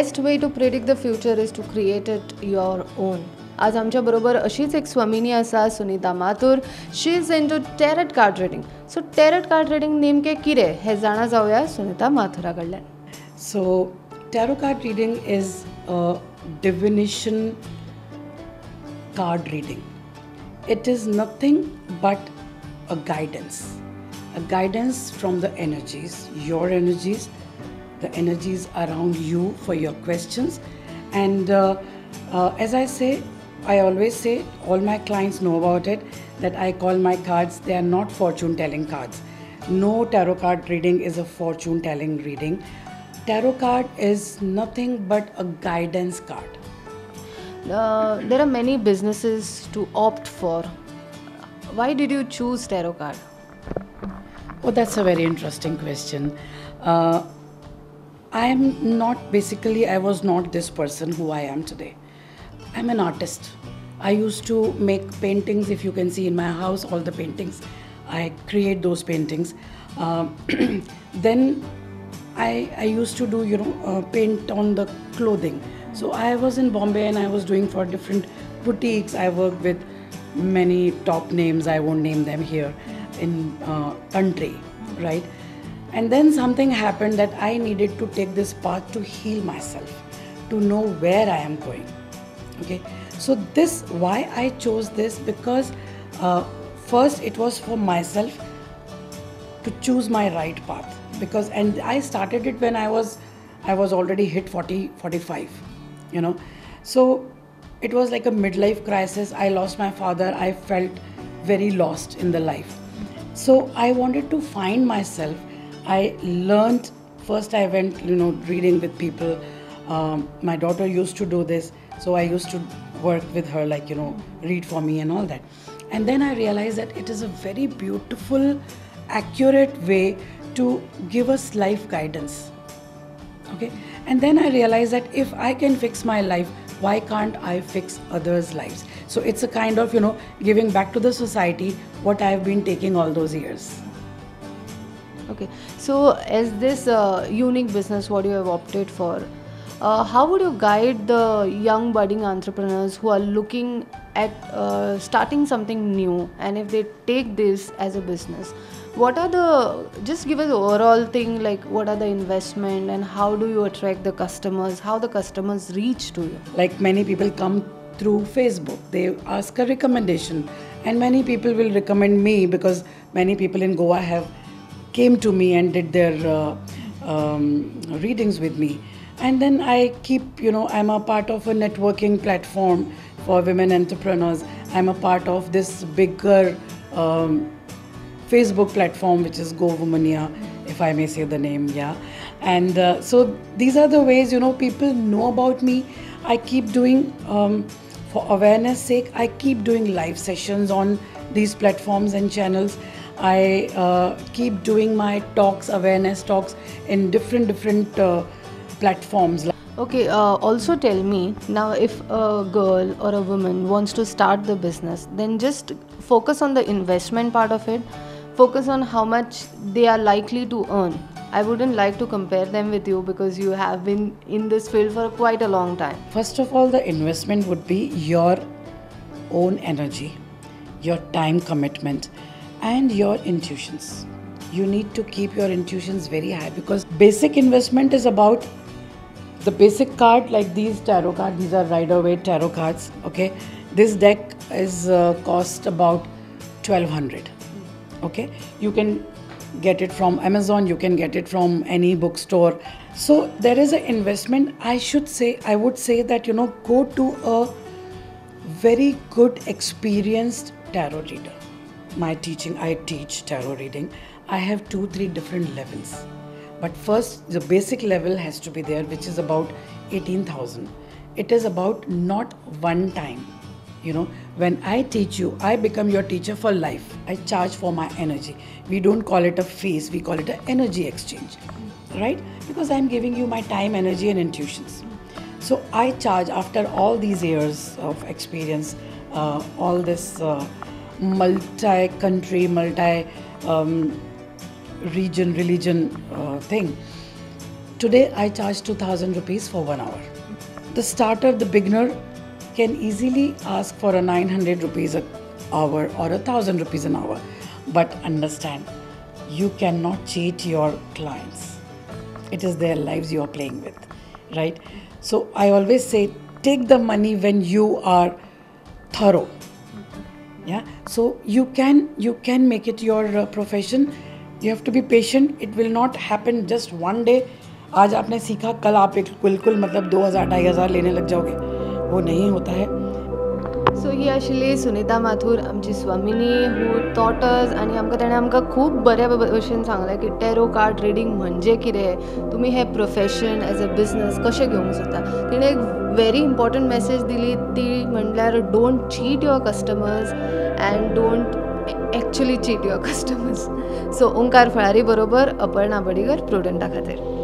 Best way to predict the future is to create it your own. आज आमच्या बरोबर अशीच एक स्वामिनी आसा, Sunita Mathur. She is into tarot card reading. So tarot card reading नेमके कितें हें जाणा जावया सुनीता माथुरा कडल्यान. So tarot card reading is a divination card reading. It is nothing but a guidance, a guidance from the energies, your energies, the energies around you for your questions. And as I always say, all my clients know about it, that I call my cards, they are not fortune telling cards. No tarot card reading is a fortune telling reading. Tarot card is nothing but a guidance card. There are many businesses to opt for. Why did you choose tarot card? Oh, that's a very interesting question. I was not this person who I am today. I'm an artist. I used to make paintings. If you can see in my house, all the paintings, I create those paintings. Then I used to do, paint on the clothing. So I was in Bombay and I was doing for different boutiques. I worked with many top names. I won't name them here. In country, right? And then something happened that I needed to take this path to heal myself, to know where I am going. Okay, so this, why I chose this, because first it was for myself to choose my right path, because, and I started it when I was already hit 40-45, so it was like a midlife crisis. I lost my father. I felt very lost in the life. So I wanted to find myself. I learned, first I went, reading with people. My daughter used to do this. So I used to work with her, read for me and all that. And then I realized that it is a very beautiful, accurate way to give us life guidance. Okay. And then I realized that if I can fix my life, why can't I fix others' lives? So it's a kind of, giving back to the society what I've been taking all those years. Okay. So as this unique business, what you have opted for, how would you guide the young budding entrepreneurs who are looking at starting something new, and if they take this as a business, what are the, just give us the overall thing, like what are the investment and how do you attract the customers, how the customers reach to you? Like many people come through Facebook, they ask a recommendation, and many people will recommend me because many people in Goa have came to me and did their readings with me. And then I keep, I'm a part of a networking platform for women entrepreneurs. I'm a part of this bigger Facebook platform, which is Go Womania, if I may say the name, yeah. And so these are the ways, people know about me. I keep doing, for awareness sake, I keep doing live sessions on these platforms and channels. I keep doing my talks, awareness talks in different platforms. Okay, also tell me, now if a girl or a woman wants to start the business, then just focus on the investment part of it. Focus on how much they are likely to earn. I wouldn't like to compare them with you because you have been in this field for quite a long time. First of all, the investment would be your own energy, your time commitment, and your intuitions. You need to keep your intuitions very high, because basic investment is about the basic card, like these tarot cards. These are Rider-Waite tarot cards. Okay, this deck is cost about 1200. Okay, you can get it from Amazon, you can get it from any bookstore. So there is an investment. I would say that, go to a very good experienced tarot reader. My teaching, I teach tarot reading. I have 2-3 different levels. But first, the basic level has to be there, which is about 18,000. It is about not one time. When I teach you, I become your teacher for life. I charge for my energy. We don't call it a fees, we call it an energy exchange, right? Because I'm giving you my time, energy, and intuitions. So I charge, after all these years of experience, all this multi-country, multi-region, religion thing, Today I charge 2000 rupees for 1 hour. The starter, the beginner, can easily ask for a 900 rupees an hour or 1000 rupees an hour. But understand, you cannot cheat your clients. It is their lives you are playing with, right? So I always say, take the money when you are thorough. Yeah, so you can make it your profession. You have to be patient. It will not happen just one day. आज आपने सीखा, कल आप एक बिल्कुल मतलब 2000-2500 लेने लग जाओगे, वो नहीं होता है. So ही actually सुनीता माथुर आमची स्वामिनी who taught us, आणि आमका तेणे आमका खूप बऱ्या भाषेन सांगले की टॅरो कार्ड रीडिंग म्हणजे किरे, तुम्ही हे प्रोफेशन एज अ बिझनेस कशे घेऊंक शकता. तिने एक very important message दिली, ती म्हटल्यार don't cheat your customers and don't actually cheat your customers. So Onkar Falari बरोबर अपर्णा बडिगर प्रोडंटा खातीर.